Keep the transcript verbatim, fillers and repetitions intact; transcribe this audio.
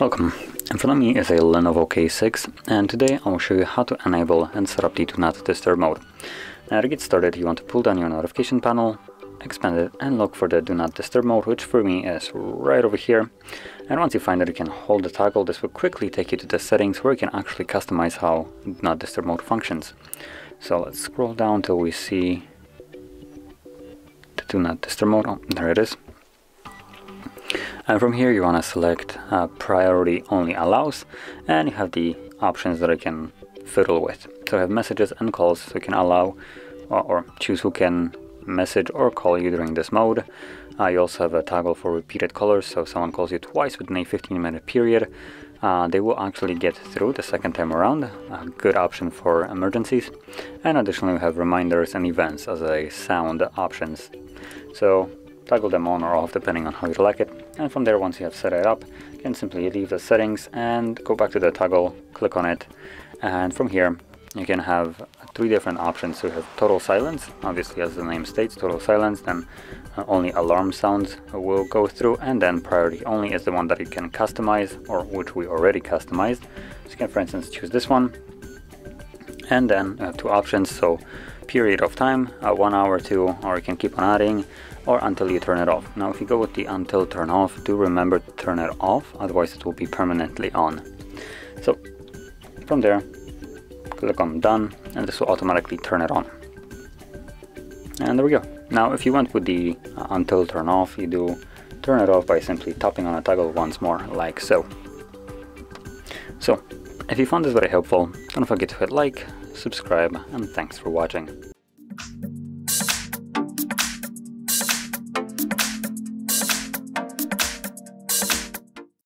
Welcome, in front of me is a Lenovo K six, and today I will show you how to enable and set up the Do Not Disturb mode. Now to get started, you want to pull down your notification panel, expand it and look for the Do Not Disturb mode, which for me is right over here. And once you find it, you can hold the toggle. This will quickly take you to the settings where you can actually customize how Do Not Disturb mode functions. So let's scroll down till we see the Do Not Disturb mode. Oh, there it is. And from here you want to select uh, priority only allows, and you have the options that I can fiddle with. So I have messages and calls, so you can allow or, or choose who can message or call you during this mode. Uh, you also have a toggle for repeated callers, so if someone calls you twice within a fifteen minute period, uh, they will actually get through the second time around. A good option for emergencies. And additionally we have reminders and events as a sound options. So toggle them on or off depending on how you like it, and from there, once you have set it up, you can simply leave the settings and go back to the toggle, click on it, and from here you can have three different options. So you have total silence, obviously as the name states, total silence, then only alarm sounds will go through, and then priority only is the one that you can customize, or which we already customized. So you can, for instance, choose this one, and then you have two options, so period of time, uh, one hour, two, or you can keep on adding, or until you turn it off. Now if you go with the until turn off, do remember to turn it off, otherwise it will be permanently on. So from there, click on done, and this will automatically turn it on. And there we go. Now if you went with the uh, until turn off, you do turn it off by simply tapping on a toggle once more, like so. So if you found this very helpful, don't forget to hit like, subscribe, and thanks for watching.